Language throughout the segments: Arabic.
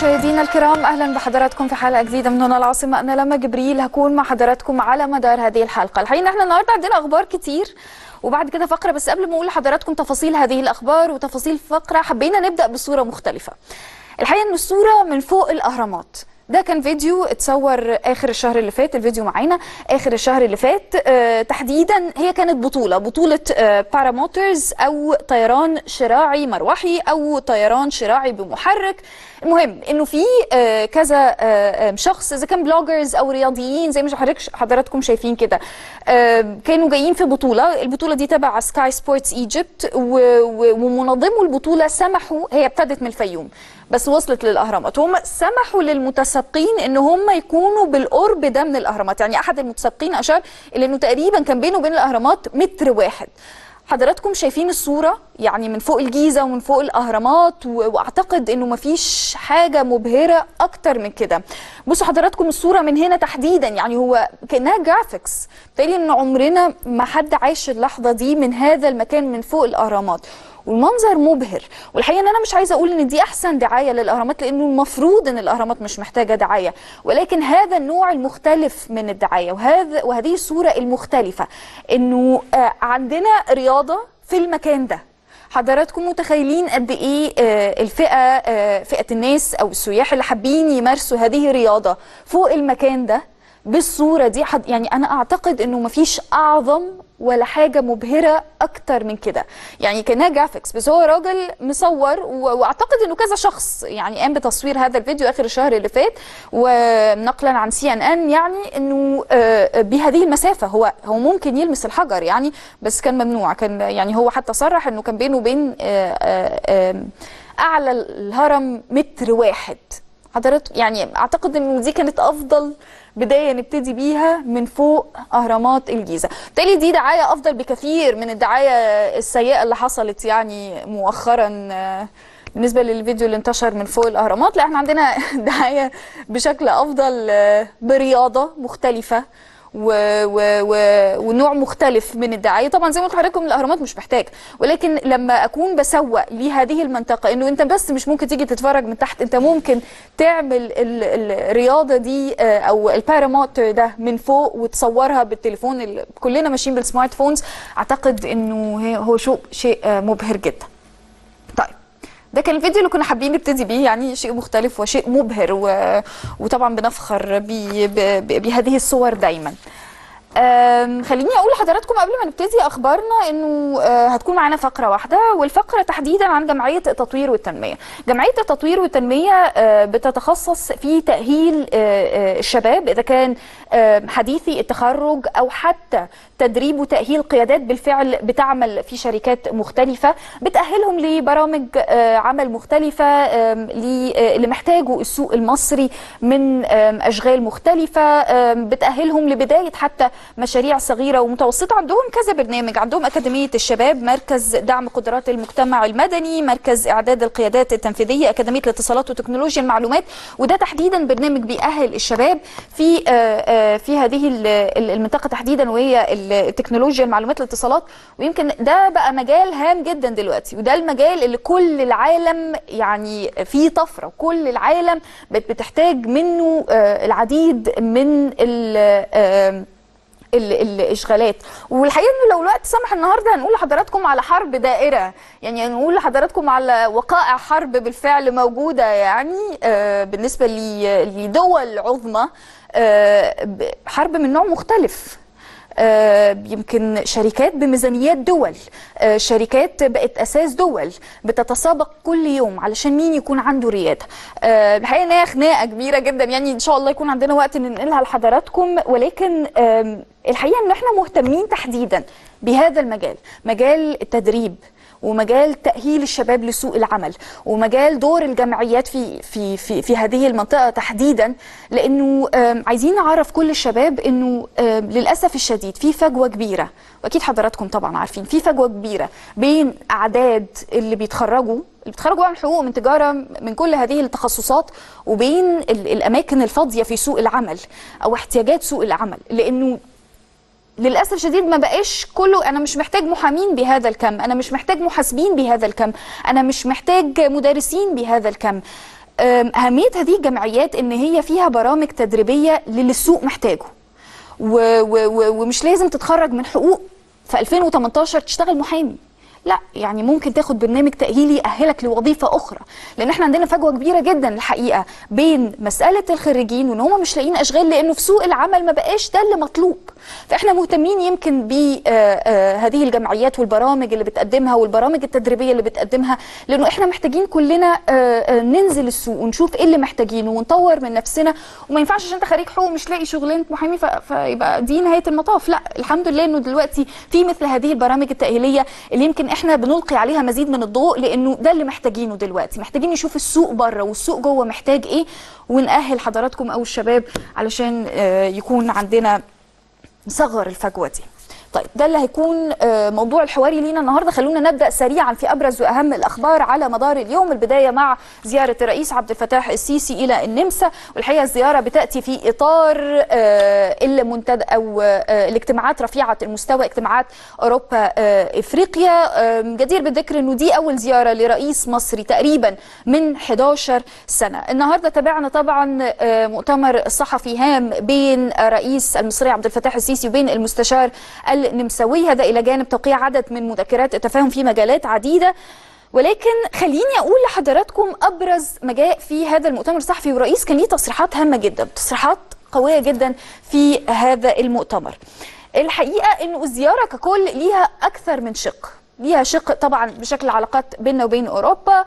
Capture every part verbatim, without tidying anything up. مشاهدينا الكرام، اهلا بحضراتكم في حلقه جديده من هنا العاصمه. انا لما جبريل هكون مع حضراتكم على مدار هذه الحلقه. الحقيقه ان احنا النهارده عندنا اخبار كتير وبعد كده فقره، بس قبل ما اقول لحضراتكم تفاصيل هذه الاخبار وتفاصيل فقره حبينا نبدا بصوره مختلفه. الحقيقه ان الصوره من فوق الاهرامات، ده كان فيديو اتصور اخر الشهر اللي فات، الفيديو معانا اخر الشهر اللي فات آه تحديدا. هي كانت بطوله بطوله آه باراموترز او طيران شراعي مروحي او طيران شراعي بمحرك. المهم انه في آه كذا آه شخص، اذا كان بلوجرز او رياضيين زي ما حضراتكم شايفين كده، آه كانوا جايين في بطوله. البطوله دي تبع سكاي سبورتس ايجيبت، ومنظمو البطوله سمحوا، هي ابتدت من الفيوم بس وصلت للاهرامات، هم سمحوا للمتسابقين ان هم يكونوا بالقرب ده من الاهرامات. يعني احد المتسابقين اشار الى انه تقريبا كان بينه وبين الاهرامات متر واحد. حضراتكم شايفين الصوره يعني من فوق الجيزه ومن فوق الاهرامات، واعتقد انه مفيش حاجه مبهره اكتر من كده. بصوا حضراتكم الصوره من هنا تحديدا، يعني هو كانها جرافيكس، بالتالي ان عمرنا ما حد عاش اللحظه دي من هذا المكان من فوق الاهرامات، والمنظر مبهر. والحقيقه ان انا مش عايزه اقول ان دي احسن دعايه للاهرامات، لانه المفروض ان الاهرامات مش محتاجه دعايه، ولكن هذا النوع المختلف من الدعايه وهذا وهذه الصوره المختلفه، انه عندنا رياضه في المكان ده. حضراتكم متخيلين قد ايه الفئه فئه الناس او السياح اللي حابين يمارسوا هذه الرياضه فوق المكان ده بالصوره دي؟ يعني انا اعتقد انه مفيش اعظم ولا حاجه مبهره اكتر من كده، يعني كانها جرافيكس. بس هو راجل مصور، واعتقد انه كذا شخص يعني قام بتصوير هذا الفيديو اخر الشهر اللي فات، ونقلا عن سي ان ان يعني انه بهذه المسافه هو هو ممكن يلمس الحجر يعني، بس كان ممنوع. كان يعني هو حتى صرح انه كان بينه وبين اعلى الهرم متر واحد. حضرتك يعني اعتقد ان دي كانت افضل بدايه نبتدي بيها من فوق اهرامات الجيزه، بالتالي دي دعايه افضل بكثير من الدعايه السيئه اللي حصلت يعني مؤخرا بالنسبه للفيديو اللي انتشر من فوق الاهرامات. لا، احنا عندنا دعايه بشكل افضل برياضه مختلفه و... و... و... ونوع مختلف من الدعايه. طبعا زي ما قلت لحضراتكم الاهرامات مش محتاج، ولكن لما اكون بسوق لهذه المنطقه انه انت بس مش ممكن تيجي تتفرج من تحت، انت ممكن تعمل ال... الرياضه دي او الباراموتر ده من فوق وتصورها بالتليفون، ال... كلنا ماشيين بالسمارت فونز. اعتقد انه هو شو... شيء مبهر جدا. طيب، ده كان الفيديو اللي كنا حابين نبتدي بيه، يعني شيء مختلف وشيء مبهر، و... وطبعا بنفخر بي... ب... بهذه الصور دايما. أم... خليني اقول لحضراتكم قبل ما نبتدي اخبارنا انه أه هتكون معانا فقره واحده، والفقره تحديدا عن جمعيه التطوير والتنميه. جمعيه التطوير والتنميه أه بتتخصص في تاهيل أه الشباب، اذا كان أه حديثي التخرج او حتى تدريب وتاهيل قيادات بالفعل بتعمل في شركات مختلفه، بتاهلهم لبرامج أه عمل مختلفه أه اللي محتاجه السوق المصري من أه اشغال مختلفه، أه بتاهلهم لبدايه حتى مشاريع صغيرة ومتوسطة. عندهم كذا برنامج، عندهم أكاديمية الشباب، مركز دعم قدرات المجتمع المدني، مركز اعداد القيادات التنفيذيه، اكاديميه الاتصالات وتكنولوجيا المعلومات. وده تحديدا برنامج بيأهل الشباب في في هذه المنطقة تحديدا، وهي التكنولوجيا المعلومات الاتصالات. ويمكن ده بقى مجال هام جدا دلوقتي، وده المجال اللي كل العالم يعني فيه طفرة، وكل العالم بتحتاج منه العديد من ال الاشغالات. والحقيقه انه لو الوقت سمح النهارده هنقول لحضراتكم على حرب دائره، يعني هنقول لحضراتكم على وقائع حرب بالفعل موجوده يعني بالنسبه لدول عظمى، حرب من نوع مختلف. يمكن شركات بميزانيات دول، شركات بقت اساس دول بتتسابق كل يوم علشان مين يكون عنده رياده. الحقيقه انها خناقه كبيره جدا، يعني ان شاء الله يكون عندنا وقت ننقلها لحضراتكم. ولكن الحقيقه ان احنا مهتمين تحديدا بهذا المجال، مجال التدريب ومجال تأهيل الشباب لسوق العمل، ومجال دور الجمعيات في في في في هذه المنطقة تحديدا، لأنه عايزين نعرف كل الشباب إنه للأسف الشديد في فجوة كبيرة، وأكيد حضراتكم طبعا عارفين في فجوة كبيرة بين أعداد اللي بيتخرجوا اللي بيتخرجوا عن حقوق من تجارة من كل هذه التخصصات، وبين الأماكن الفاضية في سوق العمل أو احتياجات سوق العمل. لأنه للأسف الشديد ما بقاش كله، أنا مش محتاج محامين بهذا الكم، أنا مش محتاج محاسبين بهذا الكم، أنا مش محتاج مدرسين بهذا الكم. أهمية هذه الجمعيات إن هي فيها برامج تدريبية للي السوق محتاجه، ومش لازم تتخرج من حقوق في ألفين وتمنتاشر تشتغل محامي، لا يعني ممكن تاخد برنامج تأهيلي يأهلك لوظيفة أخرى، لأن احنا عندنا فجوة كبيرة جدا الحقيقة بين مسألة الخريجين وإن هم مش لاقيين أشغال، لأنه في سوق العمل ما بقاش ده اللي مطلوب. فاحنا مهتمين يمكن بهذه الجمعيات والبرامج اللي بتقدمها والبرامج التدريبية اللي بتقدمها، لأنه احنا محتاجين كلنا ننزل السوق ونشوف إيه اللي محتاجينه ونطور من نفسنا، وما ينفعش عشان أنت خريج حقوق مش لاقي شغلانة محامي فيبقى دي نهاية المطاف، لا الحمد لله إنه دلوقتي في مثل هذه البرامج التأهيلية اللي يمكن احنا بنلقي عليها مزيد من الضوء، لانه ده اللي محتاجينه دلوقتي، محتاجين نشوف السوق بره والسوق جوه محتاج ايه، ونأهل حضراتكم او الشباب علشان يكون عندنا نصغر الفجوه دي. طيب ده اللي هيكون موضوع الحواري لينا النهارده، خلونا نبدا سريعا في ابرز واهم الاخبار على مدار اليوم. البدايه مع زياره الرئيس عبد الفتاح السيسي الى النمسا، والحقيقه الزياره بتاتي في اطار المنتدى او الاجتماعات رفيعه المستوى، اجتماعات اوروبا افريقيا. جدير بالذكر انه دي اول زياره لرئيس مصري تقريبا من حداشر سنه. النهارده تابعنا طبعا مؤتمر صحفي هام بين رئيس المصري عبد الفتاح السيسي وبين المستشار النمساوي، هذا الى جانب توقيع عدد من مذكرات التفاهم في مجالات عديده. ولكن خليني اقول لحضراتكم ابرز ما جاء في هذا المؤتمر الصحفي، والرئيس كان ليه تصريحات هامه جدا، تصريحات قويه جدا في هذا المؤتمر. الحقيقه انه الزياره ككل ليها اكثر من شق، ليها شق طبعا بشكل العلاقات بيننا وبين اوروبا،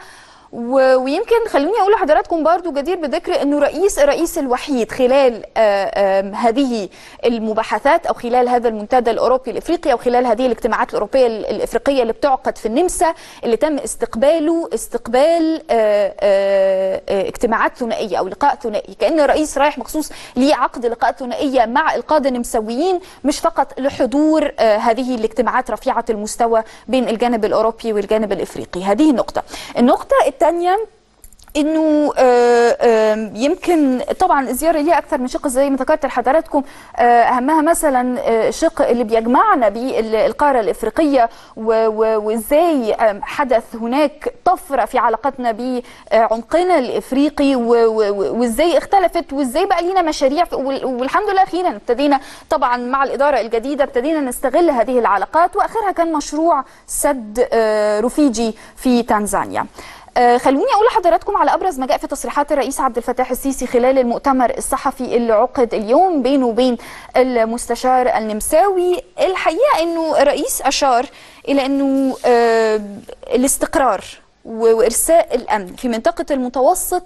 ويمكن خلوني اقول لحضراتكم برضو جدير بذكر انه رئيس الرئيس الوحيد خلال هذه المباحثات او خلال هذا المنتدى الاوروبي الافريقي او خلال هذه الاجتماعات الاوروبيه الافريقيه اللي بتعقد في النمسا، اللي تم استقباله استقبال اجتماعات ثنائيه او لقاء ثنائي، كأن الرئيس رايح مخصوص لعقد لقاء ثنائيه مع القاده النمساويين، مش فقط لحضور هذه الاجتماعات رفيعه المستوى بين الجانب الاوروبي والجانب الافريقي. هذه النقطه. النقطه الثانية انه يمكن طبعا الزياره ليها اكثر من شق زي ما ذكرت لحضراتكم، اهمها مثلا الشق اللي بيجمعنا بالقاره الافريقيه، وازاي حدث هناك طفره في علاقتنا بعمقنا الافريقي، وازاي اختلفت، وازاي بقى لينا مشاريع، والحمد لله اخيرا ابتدينا طبعا مع الاداره الجديده ابتدينا نستغل هذه العلاقات، واخرها كان مشروع سد روفيجي في تنزانيا. خلوني اقول لحضراتكم على ابرز ما جاء في تصريحات الرئيس عبد الفتاح السيسي خلال المؤتمر الصحفي اللي عقد اليوم بينه وبين المستشار النمساوي. الحقيقه انه الرئيس اشار الى انه الاستقرار وارساء الامن في منطقه المتوسط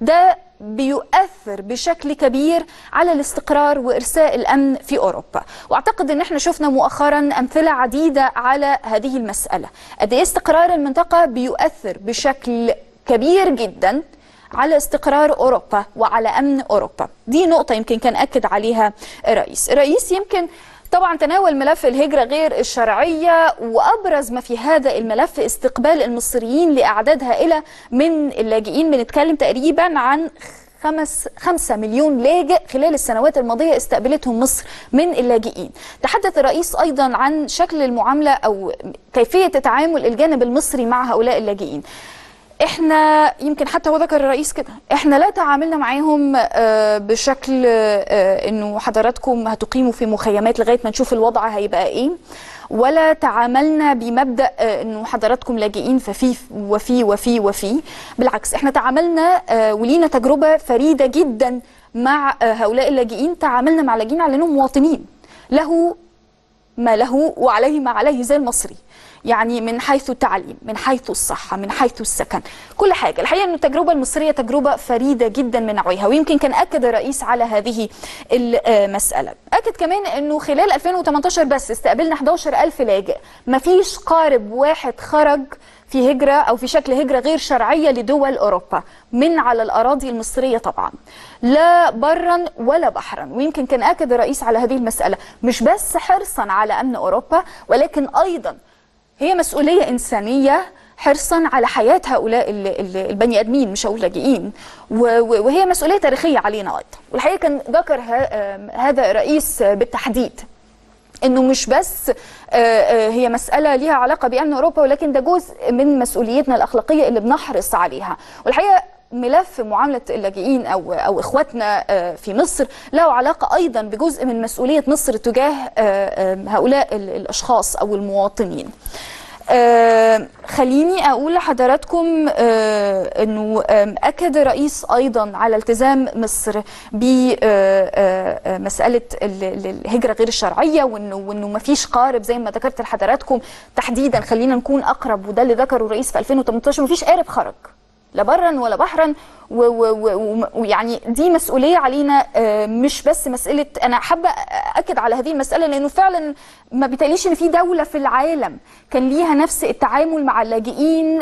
ده بيؤثر بشكل كبير على الاستقرار وإرساء الأمن في أوروبا، وأعتقد أن احنا شفنا مؤخرا أمثلة عديدة على هذه المسألة، قد إيه استقرار المنطقة بيؤثر بشكل كبير جدا على استقرار أوروبا وعلى أمن أوروبا. دي نقطة يمكن كان أكد عليها الرئيس. الرئيس يمكن طبعا تناول ملف الهجرة غير الشرعية، وأبرز ما في هذا الملف استقبال المصريين لأعداد هائلة من اللاجئين، بنتكلم تقريبا عن خمس خمسة مليون لاجئ خلال السنوات الماضية استقبلتهم مصر من اللاجئين. تحدث الرئيس أيضا عن شكل المعاملة أو كيفية تعامل الجانب المصري مع هؤلاء اللاجئين. احنا يمكن حتى هو ذكر الرئيس كده، احنا لا تعاملنا معاهم بشكل انه حضراتكم هتقيموا في مخيمات لغايه ما نشوف الوضع هيبقى ايه، ولا تعاملنا بمبدا انه حضراتكم لاجئين ففي وفي وفي وفي، بالعكس احنا تعاملنا ولينا تجربه فريده جدا مع هؤلاء اللاجئين، تعاملنا مع لاجئين على انهم مواطنين له ما له وعليه ما عليه زي المصري، يعني من حيث التعليم، من حيث الصحة، من حيث السكن، كل حاجة. الحقيقة أن التجربة المصرية تجربة فريدة جدا من نوعها، ويمكن كان أكد الرئيس على هذه المسألة. أكد كمان أنه خلال ألفين وتمنتاشر بس استقبلنا حداشر ألف لاجئ، مفيش قارب واحد خرج في هجرة أو في شكل هجرة غير شرعية لدول أوروبا من على الأراضي المصرية طبعا، لا برا ولا بحرا. ويمكن كان أكد الرئيس على هذه المسألة، مش بس حرصا على أمن أوروبا، ولكن أيضا هي مسؤولية إنسانية، حرصا على حياة هؤلاء البني آدمين مش هقول لاجئين، وهي مسؤولية تاريخية علينا أيضا. والحقيقة كان ذكر هذا الرئيس بالتحديد إنه مش بس هي مسألة ليها علاقة بأمن أوروبا، ولكن ده جزء من مسؤوليتنا الأخلاقية اللي بنحرص عليها. والحقيقة ملف معاملة اللاجئين أو أو إخواتنا في مصر له علاقة أيضا بجزء من مسؤولية مصر تجاه هؤلاء الأشخاص أو المواطنين. خليني أقول لحضراتكم أنه أكد الرئيس أيضا على التزام مصر بمسألة الهجرة غير الشرعية، وأنه مفيش قارب زي ما ذكرت لحضراتكم تحديدا. خلينا نكون أقرب، وده اللي ذكره الرئيس في ألفين وثمانية عشر، مفيش قارب خرج لا برا ولا بحرا، ويعني دي مسؤوليه علينا، مش بس مساله. انا حابه اكد على هذه المساله لانه فعلا ما بيتقاليش ان في دوله في العالم كان ليها نفس التعامل مع اللاجئين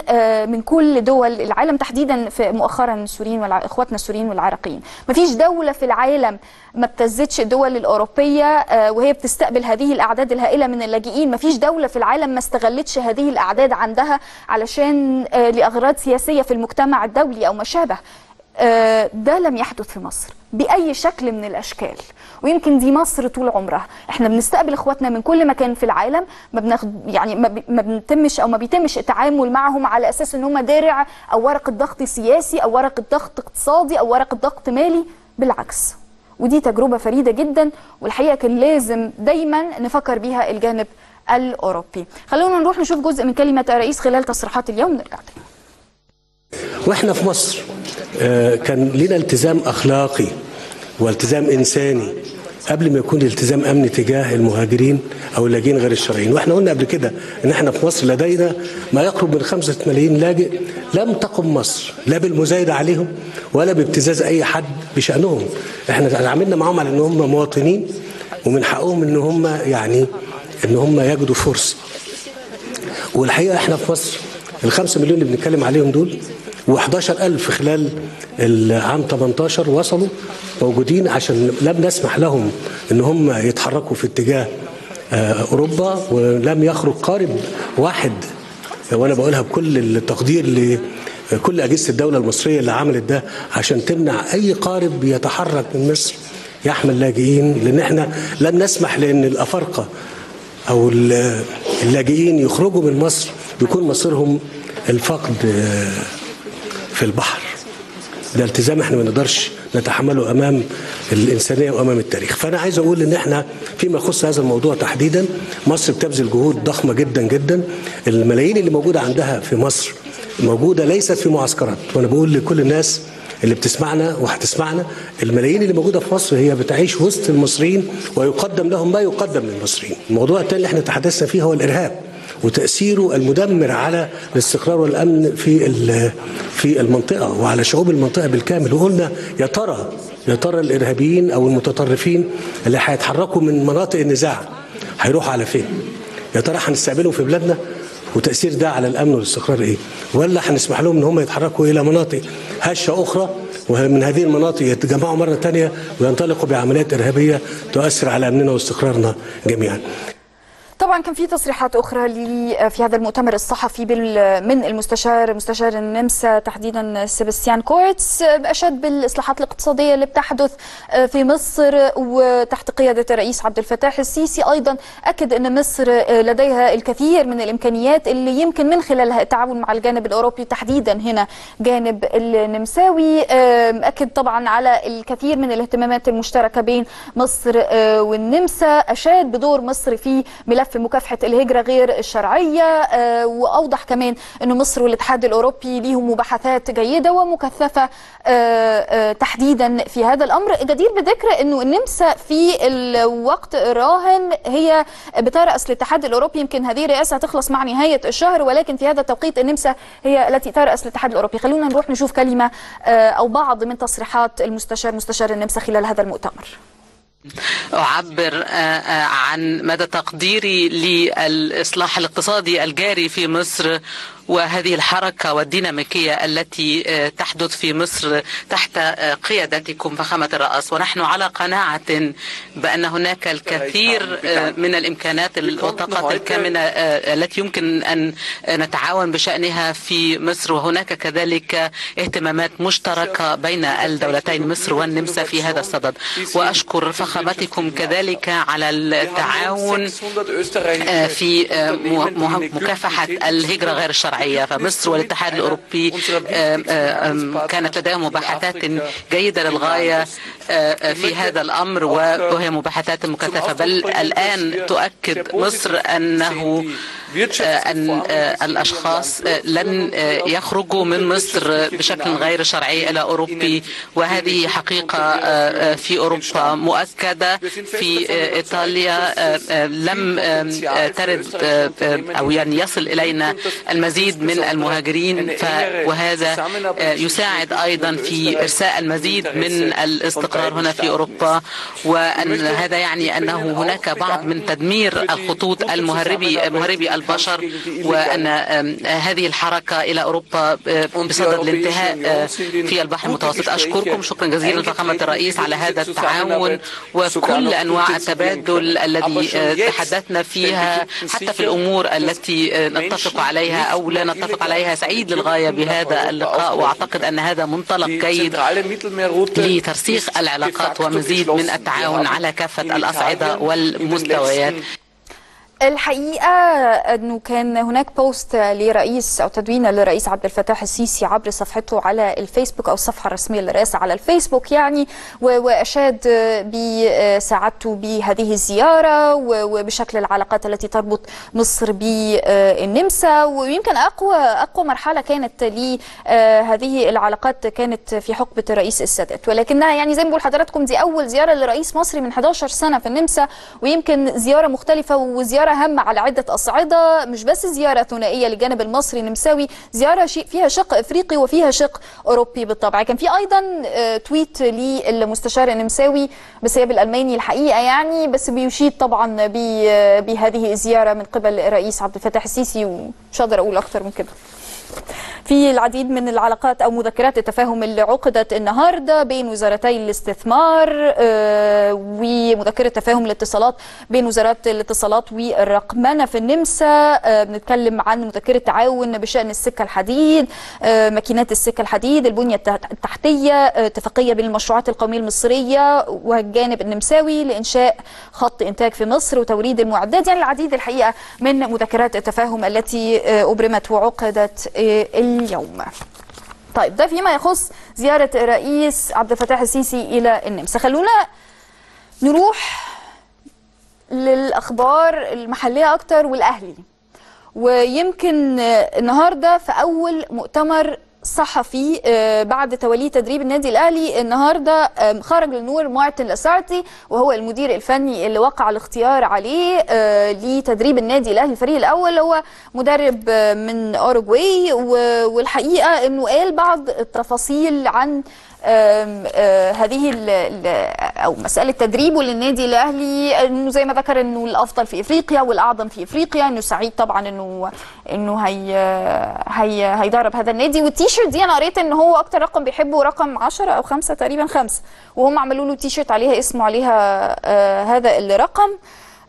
من كل دول العالم، تحديدا في مؤخرا السوريين واخواتنا السوريين والعراقيين. ما فيش دوله في العالم ما ابتزتش الدول الاوروبيه وهي بتستقبل هذه الاعداد الهائله من اللاجئين، ما فيش دوله في العالم ما استغلتش هذه الاعداد عندها علشان لاغراض سياسيه في المجتمع الدولي او ما شابه. ده لم يحدث في مصر بأي شكل من الأشكال، ويمكن دي مصر طول عمرها. احنا بنستقبل اخواتنا من كل مكان في العالم، ما بناخد يعني ما بنتمش او ما بيتمش التعامل معهم على اساس ان هم درع او ورقة ضغط سياسي او ورقة ضغط اقتصادي او ورقة ضغط مالي، بالعكس. ودي تجربة فريدة جدا، والحقيقة كان لازم دايما نفكر بيها الجانب الأوروبي. خلونا نروح نشوف جزء من كلمة الرئيس خلال تصريحات اليوم، نرجع تاني. واحنا في مصر كان لنا التزام اخلاقي والتزام انساني قبل ما يكون التزام امني تجاه المهاجرين او اللاجئين غير الشرعيين، واحنا قلنا قبل كده ان احنا في مصر لدينا ما يقرب من خمسة ملايين لاجئ لم تقم مصر لا بالمزايده عليهم ولا بابتزاز اي حد بشانهم. احنا عملنا معاهم على ان هم مواطنين ومن حقهم ان هم يعني ان هم يجدوا فرصه. والحقيقه احنا في مصر الخمسة مليون اللي بنتكلم عليهم دول وحداشر ألف خلال العام تمنتاشر وصلوا موجودين، عشان لم نسمح لهم ان هم يتحركوا في اتجاه اوروبا، ولم يخرج قارب واحد. وانا بقولها بكل التقدير لكل اجهزه الدوله المصريه اللي عملت ده عشان تمنع اي قارب يتحرك من مصر يحمل لاجئين، لان احنا لن نسمح لان الافارقه او اللاجئين يخرجوا من مصر بيكون مصيرهم الفقد في البحر. ده التزام احنا ما نقدرش نتحمله امام الانسانيه وامام التاريخ. فانا عايز اقول ان احنا فيما يخص هذا الموضوع تحديدا مصر بتبذل جهود ضخمه جدا جدا. الملايين اللي موجوده عندها في مصر موجوده ليست في معسكرات، وانا بقول لكل الناس اللي بتسمعنا وهتسمعنا الملايين اللي موجوده في مصر هي بتعيش وسط المصريين ويقدم لهم ما يقدم للمصريين. الموضوع الثاني اللي احنا تحدثنا فيه هو الارهاب وتأثيره المدمر على الاستقرار والأمن في في المنطقة وعلى شعوب المنطقة بالكامل. وقلنا يا ترى يا ترى الإرهابيين أو المتطرفين اللي هيتحركوا من مناطق النزاع هيروحوا على فين؟ يا ترى هنستقبلهم في بلادنا؟ وتأثير ده على الأمن والاستقرار إيه؟ ولا هنسمح لهم إن هم يتحركوا إلى مناطق هشة أخرى ومن هذه المناطق يتجمعوا مرة تانية وينطلقوا بعمليات إرهابية تؤثر على أمننا واستقرارنا جميعاً؟ طبعا كان في تصريحات اخرى في هذا المؤتمر الصحفي من المستشار مستشار النمسا تحديدا سيباستيان كورتس، اشاد بالاصلاحات الاقتصاديه اللي بتحدث في مصر وتحت قياده الرئيس عبد الفتاح السيسي. ايضا اكد ان مصر لديها الكثير من الامكانيات اللي يمكن من خلالها التعاون مع الجانب الاوروبي، تحديدا هنا جانب النمساوي. اكد طبعا على الكثير من الاهتمامات المشتركه بين مصر والنمسا، اشاد بدور مصر في ملف في مكافحة الهجرة غير الشرعية، وأوضح كمان أن مصر والاتحاد الأوروبي ليهم مباحثات جيدة ومكثفة تحديدا في هذا الأمر. جدير بالذكر أنه النمسا في الوقت الراهن هي بترأس الاتحاد الأوروبي، يمكن هذه الرئاسة تخلص مع نهاية الشهر، ولكن في هذا التوقيت النمسا هي التي ترأس الاتحاد الأوروبي. خلونا نروح نشوف كلمة أو بعض من تصريحات المستشار مستشار النمسا خلال هذا المؤتمر. أعبر عن مدى تقديري للإصلاح الاقتصادي الجاري في مصر وهذه الحركة والديناميكية التي تحدث في مصر تحت قيادتكم فخامة الرئيس، ونحن على قناعة بأن هناك الكثير من الإمكانات والطاقات الكامنة التي يمكن أن نتعاون بشأنها في مصر، وهناك كذلك اهتمامات مشتركة بين الدولتين مصر والنمسا في هذا الصدد. وأشكر فخامتكم كذلك على التعاون في مكافحة الهجرة غير الشرعية. الشرعية. فمصر والاتحاد الأوروبي كانت لديهم مباحثات جيدة للغاية في هذا الأمر، وهي مباحثات مكثفة، بل الآن تؤكد مصر أنه أن الأشخاص لن يخرجوا من مصر بشكل غير شرعي إلى أوروبي، وهذه حقيقة في أوروبا مؤكدة. في إيطاليا لم ترد أو يعني يصل إلينا المزيد من المهاجرين، وهذا يساعد أيضا في إرساء المزيد من الاستقرار هنا في أوروبا، وأن هذا يعني أنه هناك بعض من تدمير الخطوط المهربي مهربي البشر، وأن هذه الحركة إلى أوروبا بصدد الانتهاء في البحر المتوسط. أشكركم شكرا جزيلا فخامة الرئيس على هذا التعاون وكل أنواع التبادل الذي تحدثنا فيها، حتى في الأمور التي نتفق عليها أو لا نتفق عليها. سعيد للغاية بهذا اللقاء، وأعتقد أن هذا منطلق جيد لترسيخ العلاقات ومزيد من التعاون على كافة الأصعدة والمستويات. الحقيقة أنه كان هناك بوست لرئيس أو تدوينة لرئيس عبد الفتاح السيسي عبر صفحته على الفيسبوك أو الصفحة الرسمية للرئاسة على الفيسبوك يعني، وأشاد بسعادته بهذه الزيارة وبشكل العلاقات التي تربط مصر بالنمسا. ويمكن أقوى أقوى مرحلة كانت لهذه العلاقات كانت في حقبة الرئيس السادات، ولكنها يعني زي ما بقول حضراتكم دي أول زيارة لرئيس مصري من إحدى عشرة سنة في النمسا، ويمكن زيارة مختلفة وزيارة هامة على عدة أصعدة، مش بس زيارة ثنائية للجانب المصري النمساوي، زيارة فيها شق إفريقي وفيها شق أوروبي بالطبع. كان في أيضا تويت للمستشار النمساوي بالسياب الألماني الحقيقة يعني، بس بيشيد طبعا بهذه الزيارة من قبل الرئيس عبد الفتاح السيسي، ومش هقدر أقول أكتر من كده. في العديد من العلاقات أو مذكرات التفاهم اللي عقدت النهاردة بين وزارتي الاستثمار ومذكرة تفاهم الاتصالات بين وزارات الاتصالات والرقمنة في النمسا. بنتكلم عن مذكرة تعاون بشأن السكة الحديد، ماكينات السكة الحديد، البنية التحتية، اتفاقية بين المشروعات القومية المصرية والجانب النمساوي لإنشاء خط إنتاج في مصر وتوريد المعدات. يعني العديد الحقيقة من مذكرات التفاهم التي أبرمت وعقدت اليوم. طيب ده فيما يخص زيارة الرئيس عبد الفتاح السيسي إلى النمسا. خلونا نروح للأخبار المحلية أكتر والأهلي. ويمكن النهاردة في أول مؤتمر صحفي بعد توليه تدريب النادي الاهلي، النهارده خرج للنور مارتن لاساتي وهو المدير الفني اللي وقع الاختيار عليه لتدريب النادي الاهلي الفريق الاول. هو مدرب من اوروغواي، والحقيقه انه قال بعض التفاصيل عن آم آم هذه ال ال او مساله تدريبه للنادي الاهلي، انه زي ما ذكر انه الافضل في افريقيا والاعظم في افريقيا، انه سعيد طبعا انه انه هي هي هيدرب هذا النادي. والتيشيرت دي انا قريت ان هو اكتر رقم بيحبه رقم عشرة او خمسة تقريبا خمسة، وهم عملوا له تيشيرت عليها اسمه عليها آه هذا الرقم.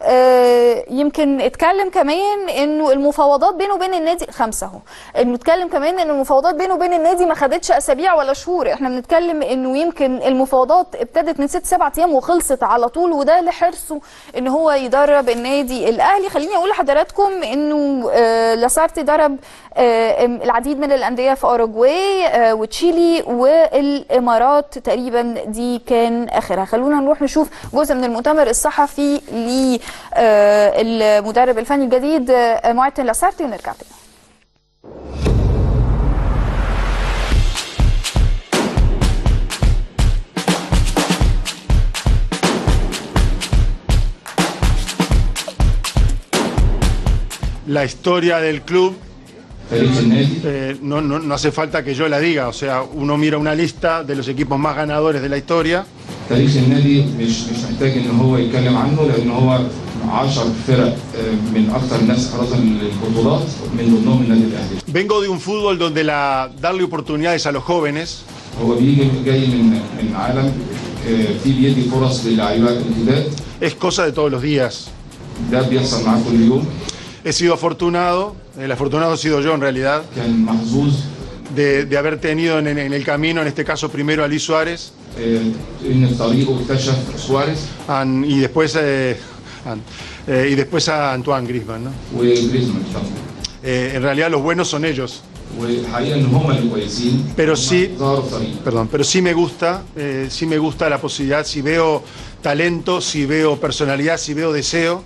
آه يمكن اتكلم كمان انه المفاوضات بينه وبين النادي خمسه اهو، انه اتكلم كمان ان المفاوضات بينه وبين النادي ما خدتش اسابيع ولا شهور، احنا بنتكلم انه يمكن المفاوضات ابتدت من ست سبعة ايام وخلصت على طول، وده لحرصه ان هو يدرب النادي الاهلي. خليني اقول لحضراتكم انه آه لاسارتي درب آه العديد من الانديه في اوروغواي آه وتشيلي والامارات تقريبا، دي كان اخرها. خلونا نروح نشوف جزء من المؤتمر الصحفي ل آه المدرب الفني الجديد آه مارتن لاسارتي، ونرجع تاني. La historia del club eh, no, no, no hace falta que yo la diga, o sea, uno mira una lista de los equipos más ganadores de la historia. تاريخ النادي مش مش محتاج ان هو يتكلم عنه، لان هو عشر فرق من اكثر الناس حرزا للبطولات من ضمنهم النادي الاهلي. Vengo de un fútbol donde la darle oportunidades a los jóvenes. هو بيجي جاي من من عالم في بيدي فرص للاعيبه الجداد. Es cosa de todos los días. ده بيحصل معاه كل يوم. He sido afortunado, el afortunado he sido yo en realidad. كان محظوظ. De, de haber tenido en, en el camino, en este caso primero a Luis Suárez. Eh, Suárez. An, y después eh, an, eh, y después a Antoine Griezmann, ¿no? eh, en realidad los buenos son ellos. Pero sí, perdón, pero sí me gusta, eh, sí me gusta la posibilidad, si veo talento, si veo personalidad, si veo deseo,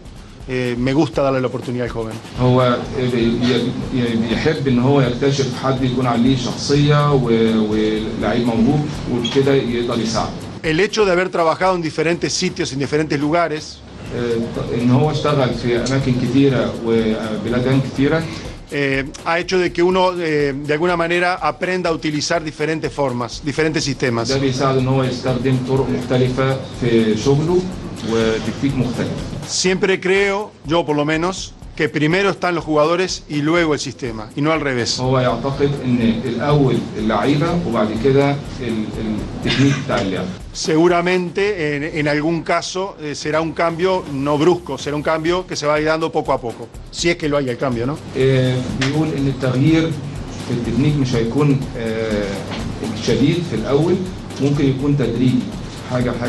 eh, me gusta darle la oportunidad al joven. El hecho de haber trabajado en diferentes sitios, en diferentes lugares, Eh, ha hecho de que uno eh, de alguna manera aprenda a utilizar diferentes formas, diferentes sistemas. Siempre creo, yo por lo menos, que primero están los jugadores y luego el sistema, y no al revés. Seguramente en, en algún caso eh, será un cambio no brusco, será un cambio que se va a ir dando poco a poco, si es que lo hay el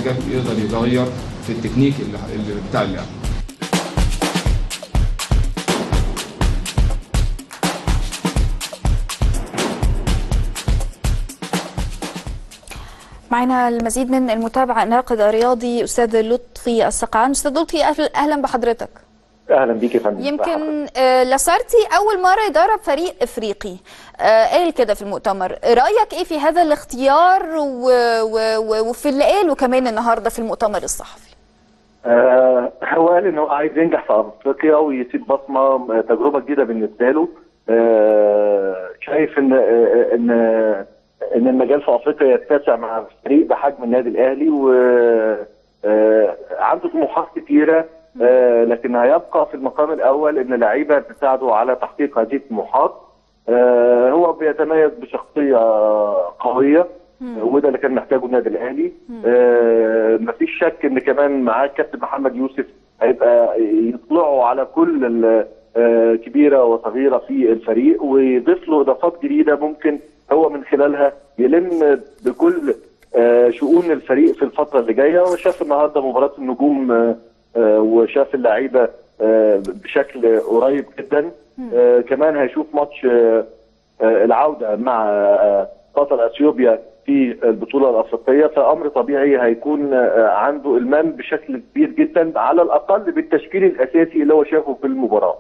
cambio, ¿no? معنا المزيد من المتابعة الناقد الرياضي أستاذ لطفي السقعان. أستاذ لطفي أهلا بحضرتك. أهلا بيك يا فندم. يمكن لاسارتي أول مرة يدرب فريق إفريقي، قال كده في المؤتمر، رأيك إيه في هذا الاختيار وفي اللي قاله كمان النهاردة في المؤتمر الصحفي؟ هو قال إنه عايز ينجح في أفريقيا ويسيب بصمة، تجربة جديدة بالنسبة له. شايف إن إن ان المجال في افريقيا يتسع مع فريق بحجم النادي الاهلي، وعنده طموحات كتيره، لكن هيبقى في المقام الاول ان اللعيبه بتساعده على تحقيق هذه الطموحات. هو بيتميز بشخصيه قويه وده اللي كان محتاجه النادي الاهلي. مفيش شك ان كمان معاه كابتن محمد يوسف، هيبقى يطلعوا على كل كبيره وصغيره في الفريق ويضيف له اضافات جديده ممكن هو من خلالها يلم بكل شؤون الفريق في الفتره اللي جايه. وشاف النهارده مباراه النجوم وشاف اللعيبه بشكل قريب جدا. كمان هيشوف ماتش العوده مع قطر اثيوبيا في البطوله الافريقيه، فامر طبيعي هيكون عنده المام بشكل كبير جدا على الاقل بالتشكيل الاساسي اللي هو شافه في المباراه.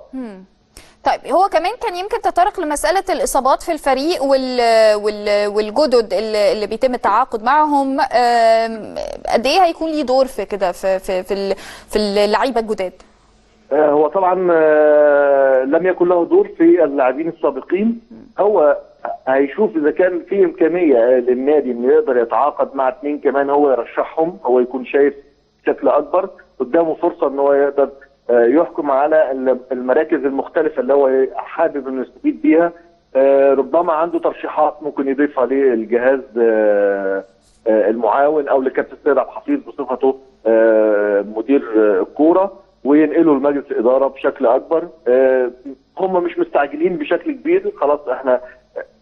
طيب هو كمان كان يمكن تطرق لمسألة الإصابات في الفريق وال... وال... والجدد اللي بيتم التعاقد معهم، قد إيه هيكون ليه دور في كده في في في اللعيبة الجداد؟ هو طبعا لم يكن له دور في اللاعبين السابقين. هو هيشوف إذا كان في إمكانية للنادي إنه يقدر يتعاقد مع اثنين كمان هو يرشحهم، هو يكون شايف بشكل أكبر قدامه فرصة إن هو يقدر يحكم على المراكز المختلفة اللي هو حابب انه يستفيد بيها. ربما عنده ترشيحات ممكن يضيفها للجهاز المعاون او لكابتن سيد عبد الحفيظ بصفته مدير الكورة وينقله لمجلس الإدارة بشكل أكبر. هم مش مستعجلين بشكل كبير، خلاص احنا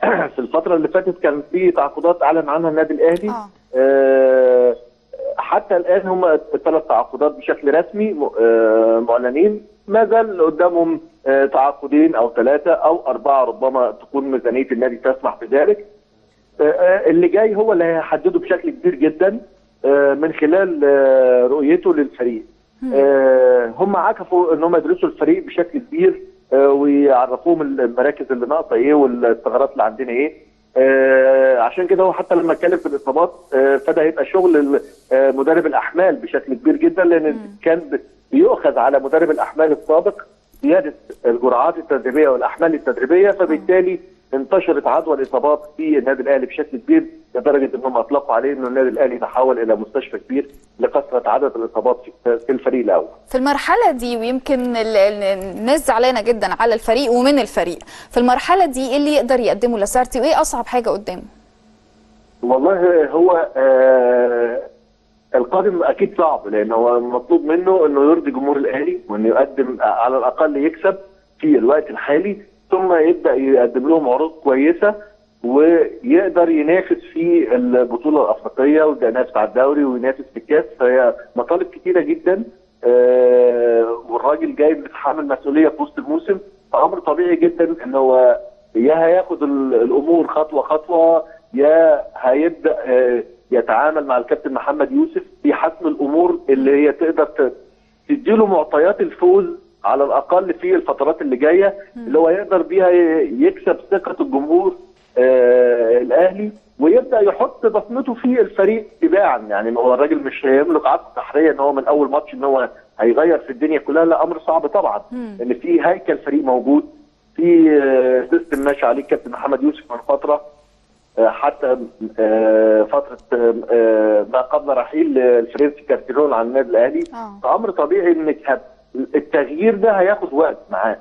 في الفترة اللي فاتت كان في تعاقدات أعلن عنها النادي الأهلي. آه. حتى الآن هم الثلاث تعاقدات بشكل رسمي معلنين، ما زال قدامهم تعاقدين أو ثلاثة أو أربعة، ربما تكون ميزانية النادي تسمح بذلك. اللي جاي هو اللي هيحدده بشكل كبير جدا من خلال رؤيته للفريق. هم عكفوا إن هم يدرسوا الفريق بشكل كبير ويعرفوهم المراكز اللي ناقصة إيه والثغرات اللي عندنا إيه. آه عشان كده هو حتى لما اتكلم في الاصابات آه فده هيبقى شغل آه مدرب الاحمال بشكل كبير جدا، لان م. كان بيؤخذ على مدرب الاحمال السابق زياده الجرعات التدريبيه والاحمال التدريبيه، فبالتالي انتشرت عدوى الاصابات في النادي الاهلي بشكل كبير لدرجه انهم اطلقوا عليه انه النادي الاهلي تحول الى مستشفى كبير لكثره عدد الاصابات في الفريق الاول. في المرحله دي ويمكن الناس زعلانه جدا على الفريق ومن الفريق، في المرحله دي ايه اللي يقدر يقدمه لاسارتي وايه اصعب حاجه قدامه؟ والله هو آه القادم اكيد صعب، لان هو مطلوب منه انه يرضي جمهور الاهلي وانه يقدم على الاقل يكسب في الوقت الحالي، ثم يبدا يقدم لهم عروض كويسه ويقدر ينافس في البطوله الافريقيه ويبدا ينافس على الدوري وينافس في الكاس. فهي مطالب كتيره جدا، والراجل جاي بيتحمل مسؤوليه في وسط الموسم امر طبيعي جدا ان هو يا هياخد الامور خطوه خطوه يا هيبدا يتعامل مع الكابتن محمد يوسف في حسم الامور اللي هي تقدر تديله معطيات الفوز على الاقل في الفترات اللي جايه اللي هو يقدر بيها يكسب ثقه الجمهور الاهلي ويبدا يحط بصمته في الفريق تباعا. يعني هو الراجل مش هيملك عقد تحرير ان هو من اول ماتش ان هو هيغير في الدنيا كلها، لا امر صعب طبعا. مم. ان في هيكل فريق موجود، في سيستم ماشي عليه الكابتن محمد يوسف من فتره حتى فتره ما قبل رحيل الفرنسي كارتيرون عن النادي الاهلي، فامر طبيعي ان التغيير ده هياخد وقت معاه.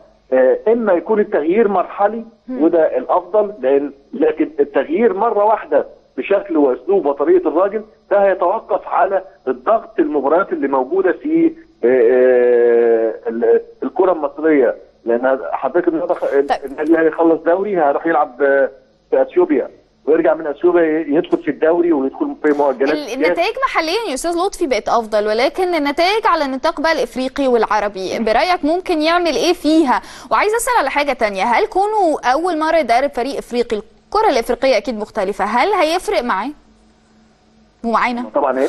اما يكون التغيير مرحلي وده الافضل، لان لكن التغيير مره واحده بشكل واسلوب وطريقه الراجل ده هيتوقف على الضغط المباريات اللي موجوده في الكره المصريه، لان حضرتك اللي هيخلص دوري هيروح يلعب في اثيوبيا ويرجع من اثيوبيا يدخل في الدوري ويدخل في مؤجلات. النتائج محليا يا استاذ لطفي بقت افضل، ولكن النتائج على النطاق بقى الافريقي والعربي برايك ممكن يعمل ايه فيها؟ وعايز اسال على حاجه ثانيه، هل كونه اول مره يدرب فريق افريقي، الكره الافريقيه اكيد مختلفه، هل هيفرق معاه ومعانا؟ طبعا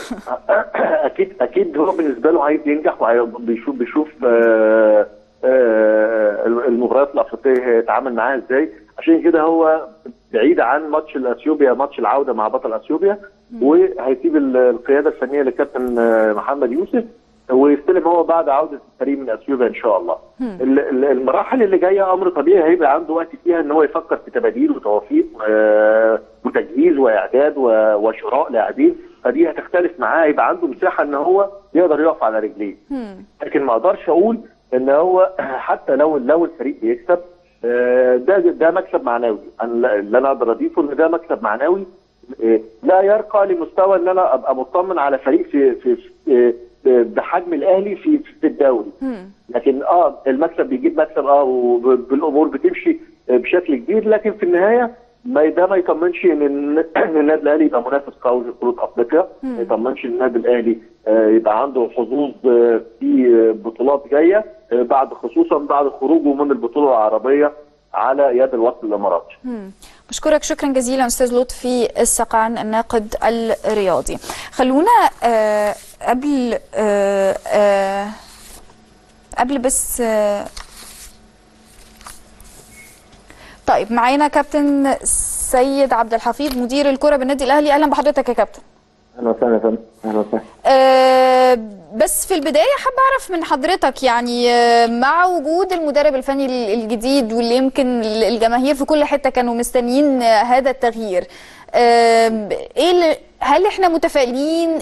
اكيد اكيد هو بالنسبه له عايز ينجح وبيشوف بيشوف آه آه المباريات الافريقيه هيتعامل معاها ازاي، عشان كده هو بعيد عن ماتش الاثيوبيا ماتش العوده مع بطل اثيوبيا، وهيسيب القياده الفنيه للكابتن محمد يوسف ويستلم هو بعد عوده الفريق من اثيوبيا ان شاء الله. المراحل اللي جايه امر طبيعي هيبقى عنده وقت فيها ان هو يفكر في تباديل وتوفيق وتجهيز واعداد وشراء لاعبين، فدي هتختلف معاه، هيبقى عنده مساحه ان هو يقدر يقف على رجليه. لكن ما اقدرش اقول ان هو حتى لو لو الفريق بيكسب ده ده مكسب معنوي، اللي انا اقدر اضيفه ان ده مكسب معنوي لا يرقى لمستوى ان انا ابقى مطمن على فريق في في بحجم الاهلي في في الدوري. لكن اه المكسب بيجيب مكسب اه والامور بتمشي بشكل كبير، لكن في النهايه ما ده ما يطمنش ان النادي الاهلي يبقى منافس قوي في بطوله افريقيا، ما يطمنش النادي الاهلي يبقى عنده حظوظ في بطولات جايه بعد، خصوصا بعد خروجه من البطوله العربيه على يد الوفد الاماراتي. بشكرك شكرا جزيلا استاذ لطفي السقعن الناقد الرياضي. خلونا آه قبل آه آه قبل بس آه طيب معانا كابتن سيد عبد الحفيظ مدير الكرة بالنادي الاهلي. اهلا بحضرتك يا كابتن. اهلا وسهلا يا فندم. اهلا وسهلا. أه بس في البدايه حابه اعرف من حضرتك يعني مع وجود المدرب الفني الجديد واللي يمكن الجماهير في كل حته كانوا مستنيين هذا التغيير، أه ايه هل احنا متفائلين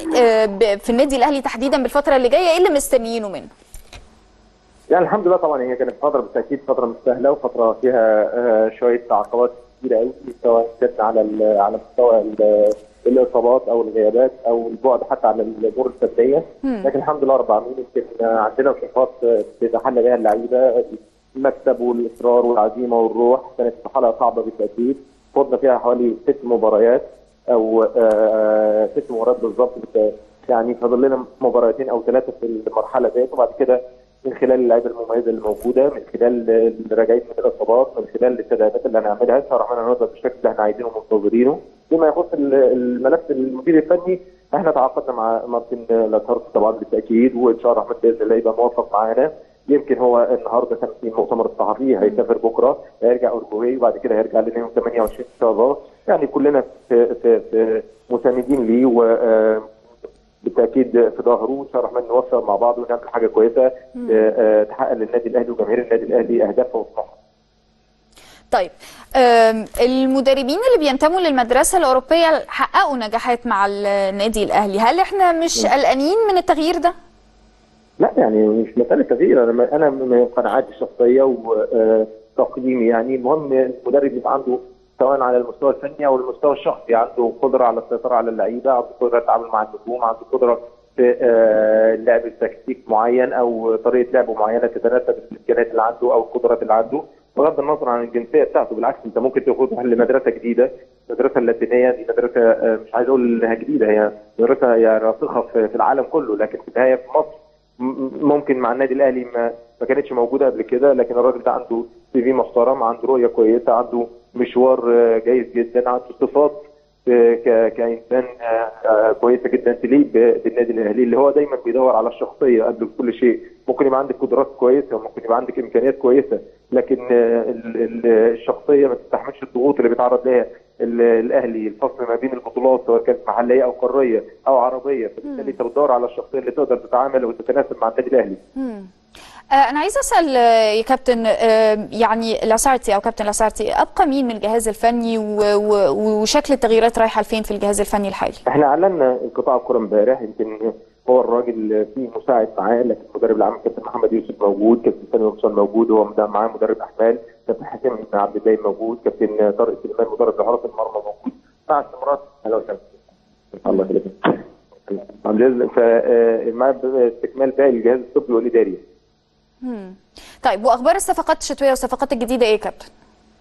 في النادي الاهلي تحديدا بالفتره اللي جايه؟ ايه اللي مستنيينه منه؟ يعني الحمد لله طبعا هي كانت فتره بالتاكيد فتره مش سهله وفتره فيها شويه تعاقبات كبيره قوي سواء كانت على على مستوى الاصابات او الغيابات او البعد حتى عن الامور الفنيه، لكن الحمد لله رب العالمين كان عندنا صفات بيتحلى بها اللعيبه، المكسب والاصرار والعزيمه والروح. كانت مرحله صعبه بالتاكيد، خضنا فيها حوالي ست مباريات او ست مباريات بالظبط، يعني فاضل لنا مباراتين او ثلاثه في المرحله ديت، وبعد كده من خلال اللعيبه المميزه اللي موجوده، من خلال الرجعيه من الاصابات، من خلال التدعيمات اللي هنعملها، شرحنا النهارده بالشكل اللي احنا عايزينه ومنتظرينه. بما يخص الملف المدير الفني احنا تعاقدنا مع مارتن لاساتي طبعا بالتاكيد، وان شاء الله احمد باذن الله يبقى موافق معانا. يمكن هو النهارده كان في مؤتمر الصحفي، هيسافر بكره، هيرجع اورجواي وبعد كده هيرجع لنا يوم ثمانية وعشرين ان شاء الله. يعني كلنا في في, في مساندين ليه و بالتاكيد في ظهره، وان شاء الله الرحمن نوفق مع بعض ونعمل حاجه كويسه تحقق للنادي الاهلي وجماهير النادي الاهلي اهدافها وطموحها. طيب المدربين اللي بينتموا للمدرسه الاوروبيه حققوا نجاحات مع النادي الاهلي، هل احنا مش قلقانين من التغيير ده؟ لا يعني مش مساله تغيير، انا انا من قناعاتي الشخصيه وتقييمي يعني المهم المدرب يبقى عنده سواء على المستوى الفني او المستوى الشخصي عنده قدره على السيطره على اللعيبه، عنده قدره التعامل مع النجوم، عنده قدره في اللعب بتكتيك معين او طريقه لعب معينه تتناسب الامكانيات اللي عنده او القدرات اللي عنده، بغض النظر عن الجنسيه بتاعته. بالعكس انت ممكن تاخدها لمدرسه جديده، المدرسه اللاتينيه دي مدرسه مش عايز اقول انها جديده، هي مدرسه هي راسخه في العالم كله، لكن في النهايه في مصر ممكن مع النادي الاهلي ما كانتش موجوده قبل كده، لكن الراجل ده عنده سي في محترم، عنده رؤيه كويسه، عنده مشوار جيد جدا، عنده صفات كانسان كويسه جدا تليق بالنادي الاهلي اللي هو دايما بيدور على الشخصيه قبل كل شيء. ممكن يبقى عندك قدرات كويسه وممكن يبقى عندك امكانيات كويسه، لكن الشخصيه ما تستحملش الضغوط اللي بيتعرض لها الاهلي، الفصل ما بين البطولات سواء كانت محليه او قاريه او عربيه، فبالتالي انت بتدور على الشخصيه اللي تقدر تتعامل وتتناسب مع النادي الاهلي. أنا عايز أسأل يا كابتن، يعني لاسارتي أو كابتن لاسارتي أبقى مين من الجهاز الفني وشكل التغييرات رايحة لفين في الجهاز الفني الحالي؟ إحنا أعلنا انقطاع الكورة امبارح، يمكن هو الراجل فيه مساعد معاه، لكن المدرب العام كابتن محمد يوسف موجود، كابتن سامي وصال موجود، هو معاه مدرب أحمال، كابتن حكيم عبد الله موجود، كابتن طارق سليمان مدرب حراسة المرمى موجود، مع استمرار أهلا وسهلا. الله يخليك. فمع استكمال باقي الجهاز الطبي والإداري. امم طيب، واخبار الصفقات الشتويه والصفقات الجديده ايه يا كابتن؟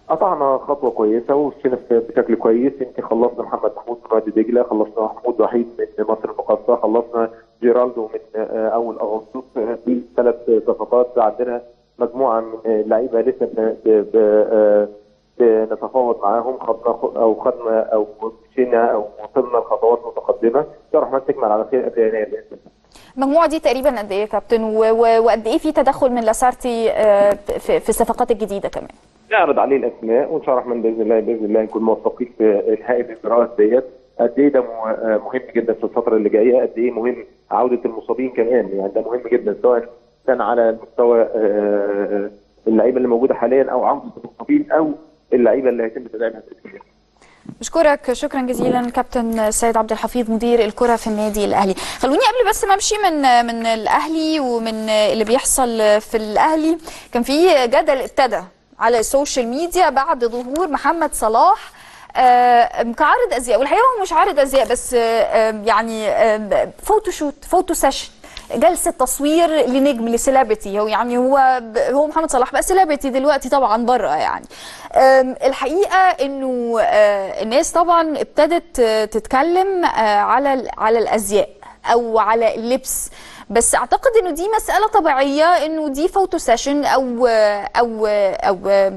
قطعنا خطوه كويسه ومشينا بشكل كويس، يمكن خلصنا محمد محمود من وادي دجله، خلصنا محمود وحيد من مصر المقاصه، خلصنا جيرالدو من اول اغسطس، في ثلاث صفقات عندنا مجموعه من اللعيبه لسه بنتفاوض معاهم، خدنا او خدنا او مشينا او وصلنا لخطوات متقدمه، ان شاء الله الرحمن تكمل على خير قبل يناير باذن الله. المجموعه دي تقريبا قد ايه يا كابتن، وقد ايه في تدخل من لاسارتي في الصفقات الجديده كمان؟ نعرض عليه الاسماء وان شاء الله الرحمن باذن الله باذن الله نكون موفقين في الحائط القراءات ديت. قد ايه ده مهم جدا في الفتره اللي جايه، قد ايه مهم عوده المصابين كمان، يعني ده مهم جدا سواء كان على مستوى اللعيبه اللي موجوده حاليا او عوده المصابين او اللعيبه اللي هيتم تدعيمها. بشكرك شكرا جزيلا كابتن سيد عبد الحفيظ مدير الكرة في النادي الأهلي. خلوني قبل بس ما امشي من من الأهلي ومن اللي بيحصل في الأهلي، كان في جدل ابتدى على السوشيال ميديا بعد ظهور محمد صلاح كعارض أزياء، والحقيقة هو مش عارض أزياء بس يعني فوتوشوت فوتو سيشن، جلسه تصوير لنجم لسيلابرتي، هو يعني هو هو محمد صلاح بقى سيلابرتي دلوقتي طبعا بره. يعني الحقيقه انه الناس طبعا ابتدت تتكلم على على الازياء او على اللبس، بس اعتقد انه دي مساله طبيعيه، انه دي فوتو سيشن او او او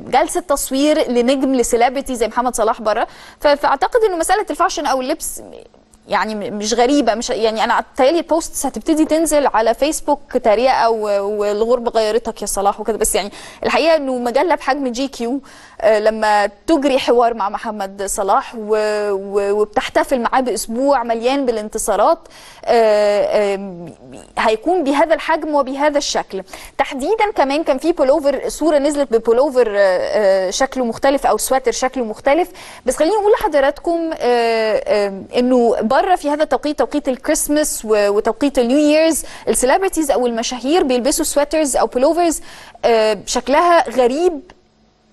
جلسه تصوير لنجم لسيلابرتي زي محمد صلاح بره، فاعتقد انه مساله الفاشن او اللبس يعني مش غريبه، مش يعني انا بتهيألي البوستس هتبتدي تنزل على فيسبوك تريقه والغربه غيرتك يا صلاح وكده، بس يعني الحقيقه انه مجله بحجم جي كيو لما تجري حوار مع محمد صلاح وبتحتفل معاه باسبوع مليان بالانتصارات هيكون بهذا الحجم وبهذا الشكل تحديدا. كمان كان في بولوفر، صوره نزلت ببولوفر شكله مختلف او سواتر شكله مختلف، بس خليني اقول لحضراتكم انه بره في هذا التوقيت، توقيت الكريسماس وتوقيت النيو ييرز، السيلبرتيز او المشاهير بيلبسوا سويترز او بلوفرز شكلها غريب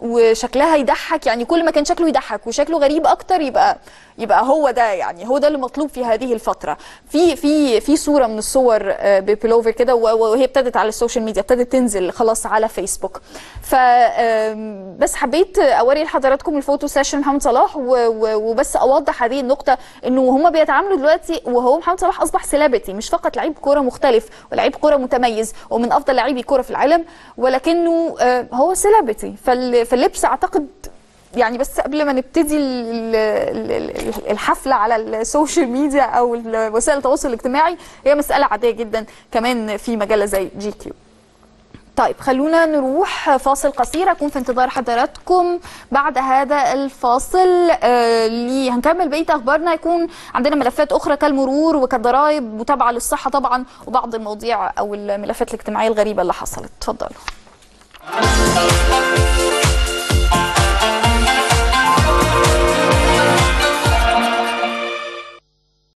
وشكلها يضحك، يعني كل ما كان شكله يضحك وشكله غريب اكتر يبقى يبقى هو ده، يعني هو ده اللي مطلوب في هذه الفتره. في في في صوره من الصور ببلوفر كده وهي ابتدت على السوشيال ميديا، ابتدت تنزل خلاص على فيسبوك. ف بس حبيت اوري لحضراتكم الفوتو سيشن محمد صلاح وبس اوضح هذه النقطه، انه هم بيتعاملوا دلوقتي وهو محمد صلاح اصبح سيلبرتي، مش فقط لعيب كوره مختلف ولعيب كوره متميز ومن افضل لاعبي كوره في العالم، ولكنه هو سيلبرتي. فال فاللبس اعتقد يعني، بس قبل ما نبتدي الحفله على السوشيال ميديا او وسائل التواصل الاجتماعي هي مساله عاديه جدا كمان في مجله زي جي كيو. طيب خلونا نروح فاصل قصير، اكون في انتظار حضراتكم بعد هذا الفاصل. آه اللي هنكمل بقيه اخبارنا، يكون عندنا ملفات اخرى كالمرور وكالضرائب متابعه للصحه طبعا، وبعض المواضيع او الملفات الاجتماعيه الغريبه اللي حصلت. اتفضلوا.